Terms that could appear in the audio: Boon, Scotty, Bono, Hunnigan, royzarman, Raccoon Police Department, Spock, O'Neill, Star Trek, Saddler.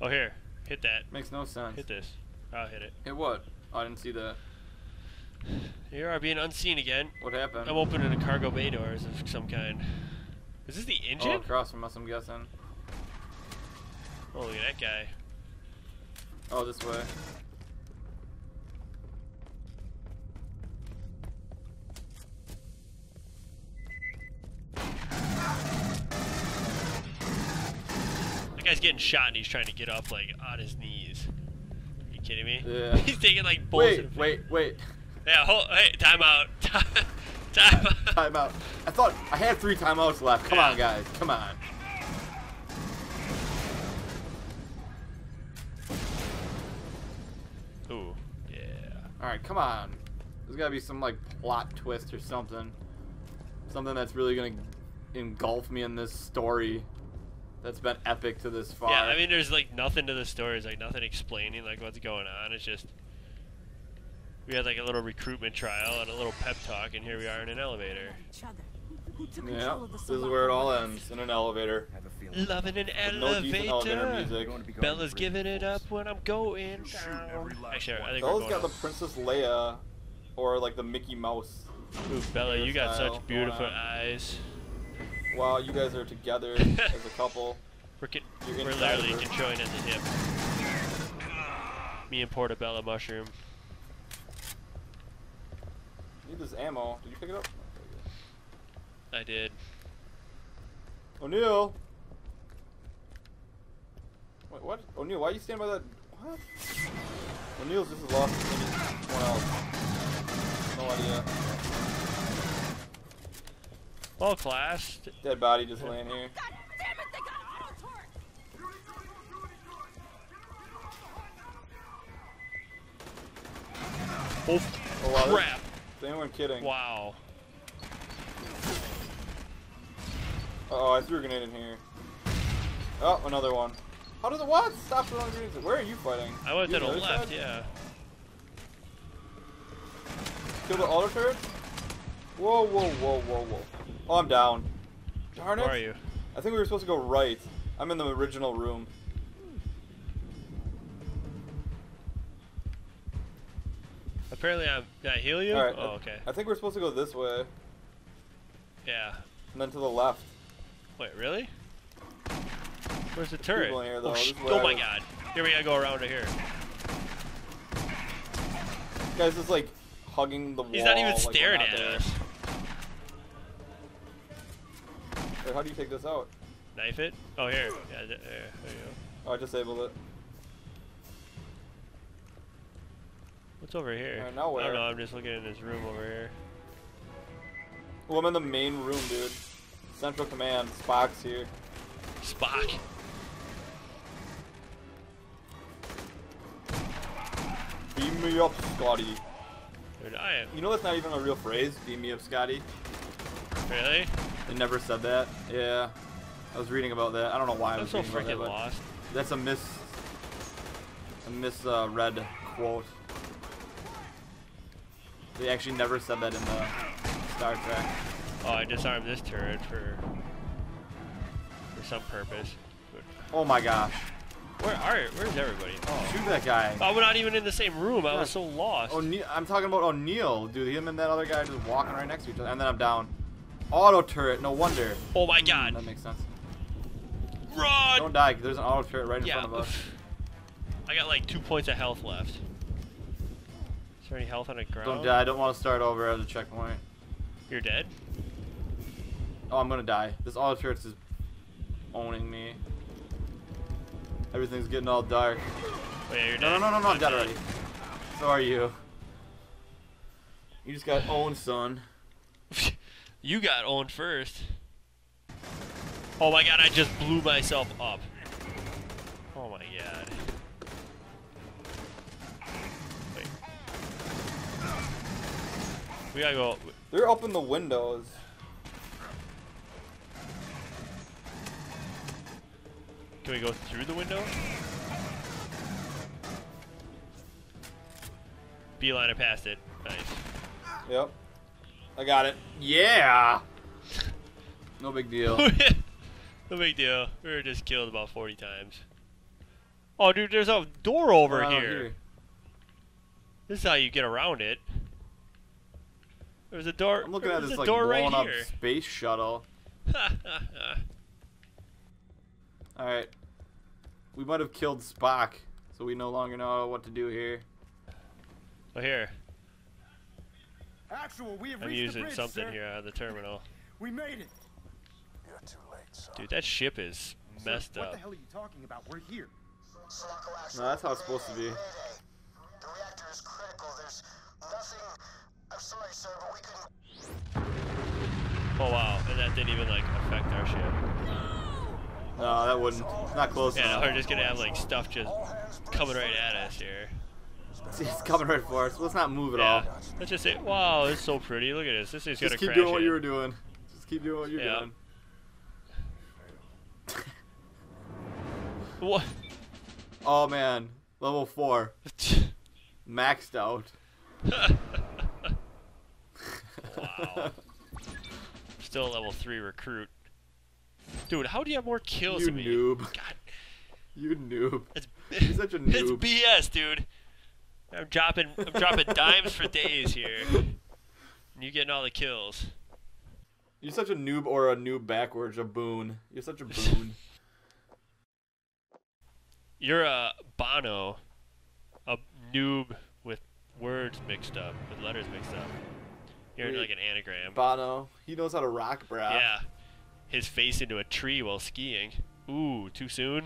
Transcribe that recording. Oh, here. Hit that. Makes no sense. Hit this. I'll hit it. Hit what? Oh, I didn't see that. Here I'm being unseen again. What happened? I'm opening a cargo bay doors of some kind. Is this the engine? Oh, across from us, I'm guessing. Oh, look at that guy. Oh, this way. That guy's getting shot and he's trying to get up, like, on his knees. Are you kidding me? Yeah. He's taking, like, bullets. Wait. Yeah, hey, time out. Time out. I thought I had 3 timeouts left. Come on, guys. Come on. Ooh. Yeah. Alright, come on. There's gotta be some, like, plot twist or something. Something that's really gonna engulf me in this story that's been epic to this far. Yeah, I mean, there's, like, nothing to the story. There's, like, nothing explaining, like, what's going on. It's just... we had like a little recruitment trial and a little pep talk, and here we are in an elevator. Yeah, this is where it all ends, in an elevator. Loving an elevator. Bella's giving it up when I'm going. Actually, I think Bella's got the Princess Leia, or like the Mickey Mouse. Ooh, Bella, you got such beautiful eyes. Wow, you guys are together as a couple. We're literally controlling at the hip. Me and Portobello Mushroom. Need this ammo. Did you pick it up? I did. O'Neill! Wait, what? O'Neill, why are you standing by that? What? O'Neill's just as lost as anyone else. No idea. Well, class. Dead body just laying here. God damn it, they got a torque! Oh, crap! Anyone kidding? Wow. Uh-oh, I threw a grenade in here. Oh, another one. How did the what? Stop throwing grenades. Where are you fighting? I went to the left, yeah. Kill the altar turret? Whoa. Oh, I'm down. Darn it. Where are you? I think we were supposed to go right. I'm in the original room. Apparently did I heal you? All right, oh, okay. I think we're supposed to go this way. Yeah. And then to the left. Wait, really? Where's the turret? People in here, though. Oh my god. Here we gotta go around to here. This guy's just like hugging the wall. He's not even staring at us. Wait, how do you take this out? Knife it? Oh, here. Yeah, there you go. Oh, I disabled it. What's over here? I don't know, I'm just looking at this room over here. Well, I'm in the main room, dude. Central Command. Spock's here. Spock? Beam me up, Scotty. Dude, I am. You know that's not even a real phrase? Beam me up, Scotty. Really? They never said that. Yeah. I was reading about that. I don't know why I was reading about that. I'm so freaking lost. That's a misread quote. They actually never said that in the Star Trek. Oh, I disarmed this turret for some purpose. Oh my gosh. Where's everybody? Oh. Shoot that guy. Oh, we're not even in the same room. Yeah. I was so lost. I'm talking about O'Neill, dude. Him and that other guy just walking right next to each other. And then I'm down. Auto turret, no wonder. Oh my god. That makes sense. Run! Don't die, there's an auto turret right in front of us. I got like 2 points of health left. Is there any health on the ground? Don't die. I don't want to start over at the checkpoint. You're dead? Oh, I'm gonna die. This auto turret is owning me. Everything's getting all dark. Wait, you're dead. No, I'm dead already. So are you. You just got owned, son. You got owned first. Oh my god, I just blew myself up. Oh my god. We gotta go. They're up in the windows. Can we go through the window? Beeline, I passed it. Nice. Yep. I got it. Yeah! No big deal. No big deal. We were just killed about 40 times. Oh, dude, there's a door over here. This is how you get around it. There's a door. I'm looking at this like blown-up space shuttle. All right, we might have killed Spock, so we no longer know what to do here. Oh, here. Actual, we have reached the bridge, something sir. Here on the terminal. We made it. You're too late, son. Dude, that ship is messed up. What the hell are you talking about? We're here. No, that's how it's supposed to be. The reactor is critical. There's nothing. I'm sorry, sir, but we couldn't. Oh wow, and that didn't even like affect our ship. No, that wouldn't. Not close enough. Yeah, we're just gonna have like stuff just coming right at us here. It's coming right for us. Let's not move at all. Let's just say, wow, it's so pretty. Look at this. This is gonna crash. Just keep doing what you were doing. Just keep doing what you're doing. What? Oh man, level 4, maxed out. Wow. Still a level 3 recruit. Dude, how do you have more kills than me? You noob. God. You noob. You're such a noob. It's BS, dude. I'm dropping dimes for days here. And you getting all the kills. You're such a noob, or a noob backwards, a boon. You're such a boon. You're a Bono, a noob with words mixed up, with letters mixed up. You're like an anagram. Bono, he knows how to rock, bro. Yeah, his face into a tree while skiing. Ooh, too soon?